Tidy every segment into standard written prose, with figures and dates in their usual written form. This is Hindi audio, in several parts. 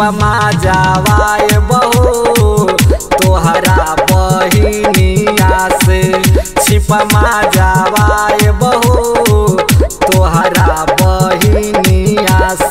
पमा जावाए बहो तोहरा बहिनिया से, छिपमा जावाए बहो तोहरा बहिनिया से।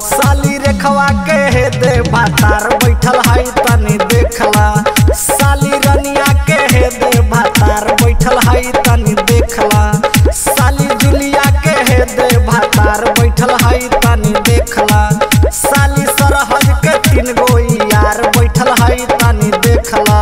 साली रेखवा के हे दे भातार बैठल है तनी देखला, साली रनिया के हे दे भातार बैठल है तनी देखला, साली जुलिया के हे दे भातार बैठल है तनी देखला, साली सरहद के तीन गो यार बैठल है तनी देखला।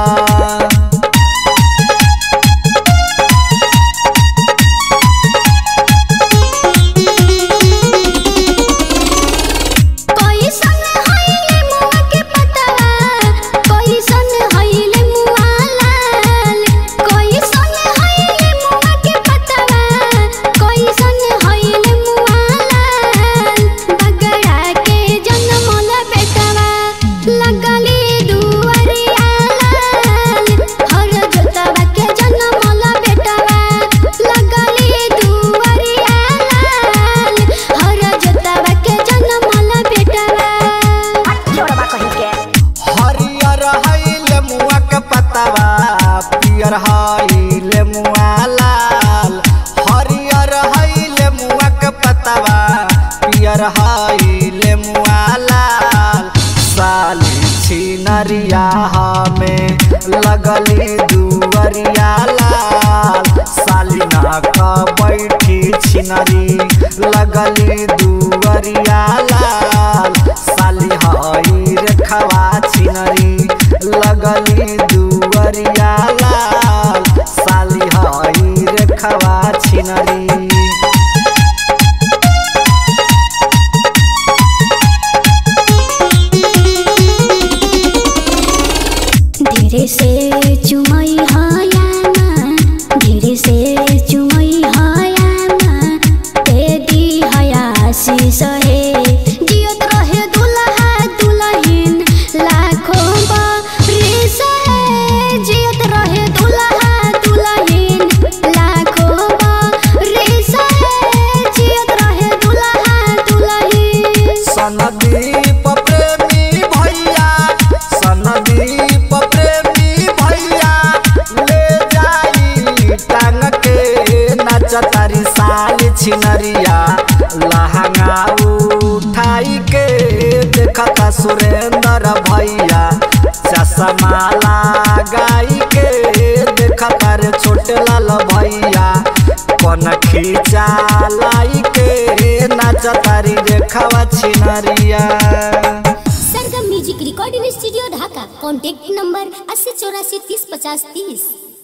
नरिया हमें लगली दुवरिया लाल, साली ना का बैठी छिनरी लगली दुवरिया लाल, साली हई रेखवा छिनरी लगली दुवरिया लाल, साली हई रेखवा छिनरी। धीरे से चुमई हाया मां, धीरे से चुमई हाया मां, ते दी हया आशीष हे जियत रहे दुल्हा दुल्हिन लाखों बरिस हे, जियत रहे दुल्हा दुल्हिन लाखों बरिस हे, जियत रहे दुल्हा दुल्हिन। सनदीप प्रेमी भैया, सनदीप चतारी साली छिनरिया लहंगा उठाई के देखता सुरेंद्र भैया, चश्मा लगाई के देखता रे छोटे लाल भैया, कनखी चलाई के नाचतारी रेखवा छिनरिया। Sangam music recording studio Dhaka, contact number 8084305030।